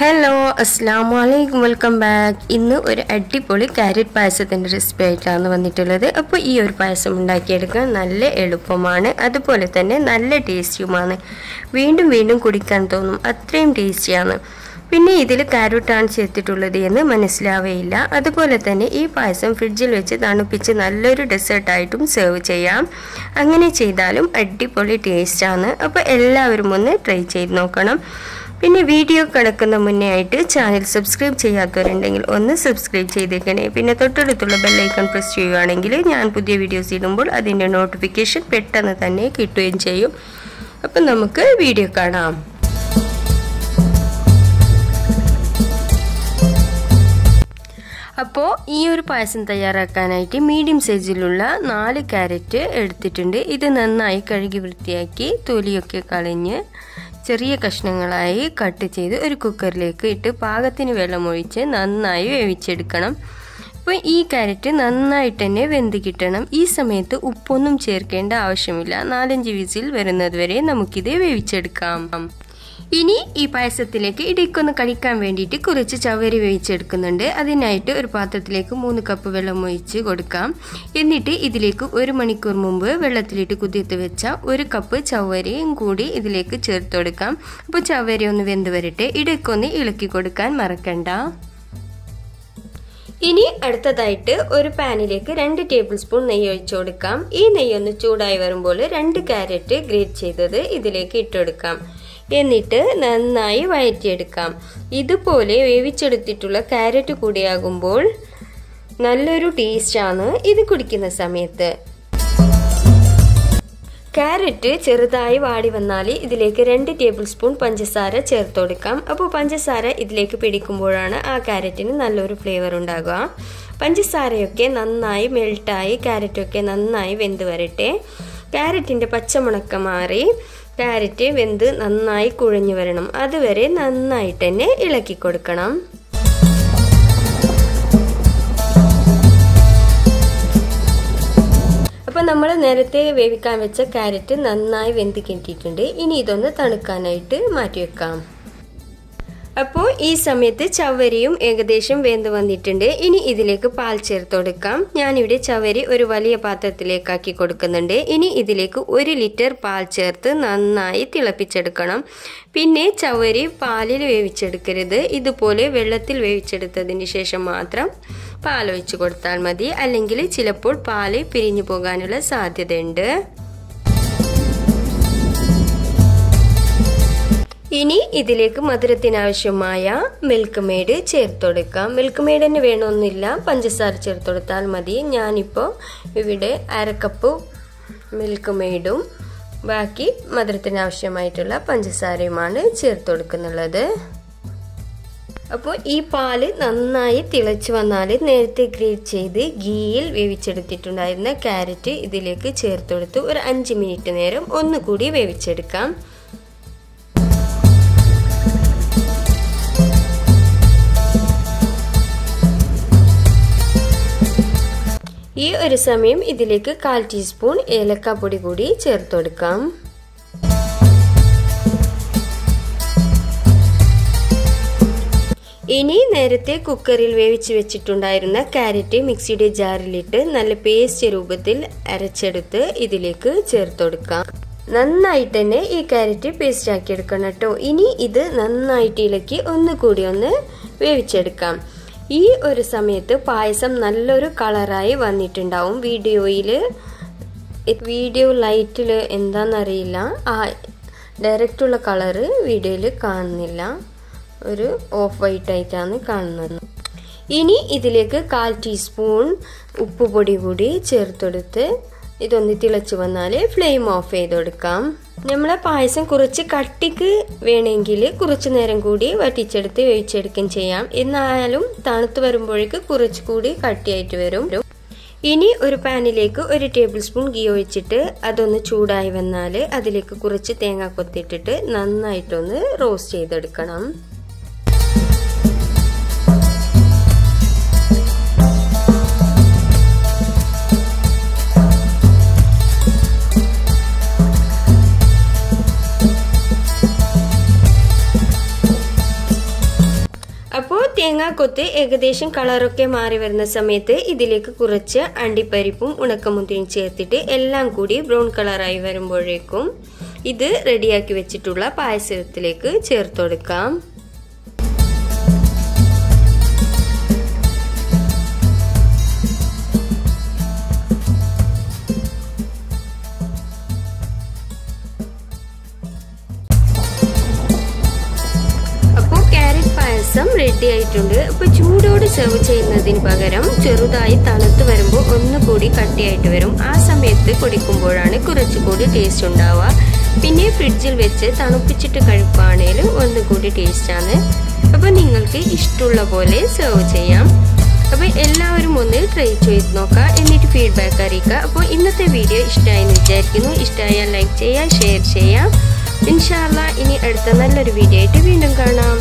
Hello അസ്സലാമു അലൈക്കും welcome back ഇന്ന് ഒരു അടിപൊളി കാരറ്റ് പായസത്തിൻ്റെ റെസിപ്പി ആയിട്ടാണ് വന്നിട്ടുള്ളത് അപ്പോൾ ഈ ഒരു പായസം ഉണ്ടാക്കിയെടുക്കാൻ നല്ല എളുപ്പമാണ് അതുപോലെ തന്നെ നല്ല ടേസ്റ്റിയുമാണ് വീണ്ടും വീണ്ടും കുടിക്കാൻ തോന്നും അത്രയും ടേസ്റ്റിയാണ് പിന്നെ ഇതിൽ കാരറ്റാണ് ചേർത്തിട്ടുള്ളത് എന്ന് മനസ്സിലാവേയില്ല അതുപോലെ തന്നെ ഈ പായസം ഫ്രിഡ്ജിൽ വെച്ച് തണുപ്പിച്ച് നല്ലൊരു ഡെസേർട്ടായിട്ടും സെർവ് ചെയ്യാം അങ്ങനെ ചെയ്താലും അടിപൊളി ടേസ്റ്റാണ് അപ്പോൾ എല്ലാവരും ഒന്ന് ട്രൈ ചെയ്ത് നോക്കണം പിന്നെ വീഡിയോ കടക്കുന്ന മുന്നേ ആയിട്ട് ചാനൽ സബ്സ്ക്രൈബ് ചെയ്യാത്തവരുണ്ടെങ്കിൽ ഒന്ന് സബ്സ്ക്രൈബ് ചെയ്തേക്കണേ പിന്നെ തൊട്ടടുത്തുള്ള ബെൽ ഐക്കൺ പ്രസ് ചെയ്യുകയാണെങ്കിൽ ഞാൻ പുതിയ വീഡിയോസ് ഇടുമ്പോൾ അതിൻ്റെ നോട്ടിഫിക്കേഷൻ പെട്ടെന്ന് തന്നെ കിട്ടുകയും ചെയ്യും അപ്പം നമുക്ക് വീഡിയോ കാണാം അപ്പോൾ ഈ ഒരു പായസം തയ്യാറാക്കാനായിട്ട് മീഡിയം സൈസിലുള്ള 4 കാരറ്റ് എടുത്തിട്ടുണ്ട് ഇത് നന്നായി കഴുകി വൃത്തിയാക്കി തൊലിയൊക്കെ കളഞ്ഞ് ചെറിയ കഷ്ണങ്ങളായി കട്ട് ചെയ്ത് ഒരു കുക്കറിലേക്ക് ഇട്ട് പാകത്തിന് വെള്ളമൊഴിച്ച് നന്നായി വേവിച്ചെടുക്കണം അപ്പോൾ ഈ കാരറ്റ് നന്നായിട്ട് തന്നെ വെന്ത് കിട്ടണം ഈ സമയത്ത് ഉപ്പൊന്നും ചേർക്കേണ്ട ആവശ്യമില്ല 4-5 വിസിൽ വരുന്നതുവരെ നമുക്കിത് വേവിച്ചെടുക്കാം ഇനി ഈ പായസത്തിലേക്ക് ഇടയ്ക്കൊന്ന് കടിക്കാൻ വേണ്ടിയിട്ട് കുറച്ച് ചവരി വേവിച്ചെടുക്കുന്നുണ്ട് അതിനായിട്ട് ഒരു പാത്രത്തിലേക്ക് 3 കപ്പ് വെള്ളം ഒഴിച്ച് കൊടുക്കാം എന്നിട്ട് ഇതിലേക്ക് 1 മണിക്കൂർ മുമ്പ് വെള്ളത്തിലിട്ട് കുതിർത്ത് വെച്ച 1 കപ്പ് ചവരിയും കൂടി ഇതിലേക്ക് ചേർത്ത് കൊടുക്കാം അപ്പോൾ ചവരി ഒന്ന് വെന്ത് വരട്ടെ ഇടയ്ക്കൊന്ന് ഇളക്കി കൊടുക്കാൻ മറക്കണ്ട ഇനി അടുത്തതായിട്ട് ഒരു പാനിലേക്ക് 2 ടേബിൾ സ്പൂൺ നെയ്യ് ഒഴിച്ചു കൊടുക്കാം ഈ നെയ്യ് ഒന്ന് ചൂടായി വരുമ്പോൾ 2 കാരറ്റ് ഗ്രേറ്റ് ചെയ്തത് ഇതിലേക്ക് ഇട്ടുകൊടുക്കാം എന്നിട്ട് നന്നായി വഴറ്റിയെടുക്കാം ഇതുപോലെ വേവിച്ചെടുത്തിട്ടുള്ള കാരറ്റ് കൂടിയാകുമ്പോൾ നല്ലൊരു ടേസ്റ്റാണ് ഇത് കുടിക്കുന്ന സമയത്ത് കാരറ്റ് ചെറുതായി വാടി വന്നാൽ ഇതിലേക്ക് 2 ടേബിൾ സ്പൂൺ പഞ്ചസാര ചേർത്ത് കൊടുക്കാം അപ്പോൾ പഞ്ചസാര ഇതിലേക്ക് പിടിക്കുമ്പോഴാണ് ആ കാരറ്റിന് നല്ലൊരു ഫ്ലേവർ ഉണ്ടാകുക പഞ്ചസാരയൊക്കെ നന്നായി മെൽട്ടായി കാരറ്റൊക്കെ നന്നായി വെന്ത് വരട്ടെ കാരറ്റിൻ്റെ പച്ചമുണക്ക മാറി കാരറ്റ് വെന്ത് നന്നായി കുഴഞ്ഞു വരണം അതുവരെ നന്നായിട്ട് തന്നെ ഇളക്കി കൊടുക്കണം അപ്പോൾ നമ്മൾ നേരത്തെ വേവിക്കാൻ വെച്ച കാരറ്റ് നന്നായി വെന്ത് കിട്ടിയിട്ടുണ്ട് ഇനി ഇതൊന്ന് തണുക്കാനായിട്ട് മാറ്റിവെക്കാം അപ്പോൾ ഈ സമയത്ത് ചവരിയും ഏകദേശം വെന്ത് വന്നിട്ടുണ്ട് ഇനി ഇതിലേക്ക് പാൽ ചേർത്ത് കൊടുക്കാം ഞാനിവിടെ ചവരി ഒരു വലിയ പാത്രത്തിലേക്കാക്കി കൊടുക്കുന്നുണ്ട് ഇനി ഇതിലേക്ക് 1 ലിറ്റർ പാൽ ചേർത്ത് നന്നായി തിളപ്പിച്ചെടുക്കണം പിന്നെ ചവരി പാലിൽ വേവിച്ചെടുക്കരുത് ഇതുപോലെ വെള്ളത്തിൽ വേവിച്ചെടുത്തതിന് ശേഷം മാത്രം പാൽ ഒഴിച്ച് കൊടുത്താൽ മതി അല്ലെങ്കിൽ ചിലപ്പോൾ പാൽ പിരിഞ്ഞു പോകാനുള്ള സാധ്യതയുണ്ട് ഇനി ഇതിലേക്ക് മധുരത്തിനാവശ്യമായ മിൽക്ക് മെയ്ഡ് ചേർത്ത് കൊടുക്കാം മിൽക്ക് മെയ്ഡ് തന്നെ വേണമെന്നില്ല പഞ്ചസാര ചേർത്ത് കൊടുത്താൽ മതി ഞാനിപ്പോൾ ഇവിടെ 1/2 കപ്പ് മിൽക്ക് മെയ്ഡും ബാക്കി മധുരത്തിനാവശ്യമായിട്ടുള്ള പഞ്ചസാരയുമാണ് ചേർത്ത് കൊടുക്കുന്നുള്ളത് അപ്പോൾ ഈ പാല് നന്നായി തിളച്ച് വന്നാൽ നേരത്തെ ഗ്രേറ്റ് ചെയ്ത് ഗീയിൽ വേവിച്ചെടുത്തിട്ടുണ്ടായിരുന്ന കാരറ്റ് ഇതിലേക്ക് ചേർത്ത് കൊടുത്ത് ഒരു 5 മിനിറ്റ് നേരം ഒന്നുകൂടി വേവിച്ചെടുക്കാം ഈ ഒരു സമയം ഇതിലേക്ക് 1/4 ടീസ്പൂൺ ഏലക്കാപ്പൊടി കൂടി ചേർത്ത് കൊടുക്കാം ഇനി നേരത്തെ കുക്കറിൽ വേവിച്ച് വെച്ചിട്ടുണ്ടായിരുന്ന കാരറ്റ് മിക്സിയുടെ ജാറിലിട്ട് നല്ല പേസ്റ്റ് രൂപത്തിൽ അരച്ചെടുത്ത് ഇതിലേക്ക് ചേർത്ത് കൊടുക്കാം നന്നായിട്ട് തന്നെ ഈ കാരറ്റ് പേസ്റ്റ് ആക്കി എടുക്കണം കേട്ടോ ഇനി ഇത് നന്നായിട്ട് ഇളക്കി ഒന്നുകൂടി ഒന്ന് വേവിച്ചെടുക്കാം ഈ ഒരു സമയത്ത് പായസം നല്ലൊരു കളറായി വന്നിട്ടുണ്ടാവും വീഡിയോ ലൈറ്റിൽ എന്താണെന്നറിയില്ല ആ ഡയറക്റ്റുള്ള കളറ് വീഡിയോയിൽ കാണുന്നില്ല ഒരു ഓഫ് വൈറ്റ് ആയിട്ടാണ് കാണുന്നത് ഇനി ഇതിലേക്ക് 1/4 ടീസ്പൂൺ ഉപ്പുപൊടി കൂടി ചേർത്തെടുത്ത് ഇതൊന്ന് തിളച്ച് വന്നാൽ ഫ്ലെയിം ഓഫ് ചെയ്ത് കൊടുക്കാം നമ്മളെ പായസം കുറച്ച് കട്ടിക്ക് വേണമെങ്കിൽ കുറച്ച് നേരം കൂടി വറ്റിച്ചെടുത്ത് വേവിച്ചെടുക്കുകയും ചെയ്യാം എന്നാലും തണുത്ത് വരുമ്പോഴേക്ക് കുറച്ചുകൂടി കട്ടിയായിട്ട് വരും ഇനി ഒരു പാനിലേക്ക് 1 ടേബിൾ സ്പൂൺ ഗീ ഒഴിച്ചിട്ട് അതൊന്ന് ചൂടായി വന്നാൽ അതിലേക്ക് കുറച്ച് തേങ്ങ കൊത്തിയിട്ടിട്ട് നന്നായിട്ടൊന്ന് റോസ്റ്റ് ചെയ്തെടുക്കണം തേങ്ങാക്കൊത്ത് ഏകദേശം കളറൊക്കെ മാറി വരുന്ന സമയത്ത് ഇതിലേക്ക് കുറച്ച് അണ്ടിപ്പരിപ്പും ഉണക്കമുന്തിരിയും ചേർത്തിട്ട് എല്ലാം കൂടി ബ്രൗൺ കളറായി വരുമ്പോഴേക്കും ഇത് റെഡിയാക്കി വെച്ചിട്ടുള്ള പായസത്തിലേക്ക് ചേർത്ത് കൊടുക്കാം. റെഡി ആയിട്ടുണ്ട്. അപ്പോൾ ചൂടോടെ സെർവ് ചെയ്യുന്നതിന് പകരം ചെറുതായി തണുത്ത് വരുമ്പോൾ ഒന്നുകൂടി കട്ടിയായിട്ട് വരും. ആ സമയത്ത് കുടിക്കുമ്പോഴാണ് കുറച്ചുകൂടി ടേസ്റ്റ് ഉണ്ടാവുക. പിന്നെ ഫ്രിഡ്ജിൽ വെച്ച് തണുപ്പിച്ചിട്ട് കഴിക്കുകയാണെങ്കിലും ഒന്നുകൂടി ടേസ്റ്റാണ്. അപ്പോൾ നിങ്ങൾക്ക് ഇഷ്ടമുള്ള പോലെ സെർവ് ചെയ്യാം. അപ്പോൾ എല്ലാവരും ഒന്ന് ട്രൈ ചെയ്ത് നോക്കുക, എന്നിട്ട് ഫീഡ്ബാക്ക് അറിയിക്കുക. അപ്പോൾ ഇന്നത്തെ വീഡിയോ ഇഷ്ടമായി എന്ന് വിചാരിക്കുന്നു. ഇഷ്ടമായാൽ ലൈക്ക് ചെയ്യുക, ഷെയർ ചെയ്യാം. ഇൻഷാ അല്ലാ ഇനി അടുത്ത നല്ലൊരു വീഡിയോ ആയിട്ട് വീണ്ടും കാണാം.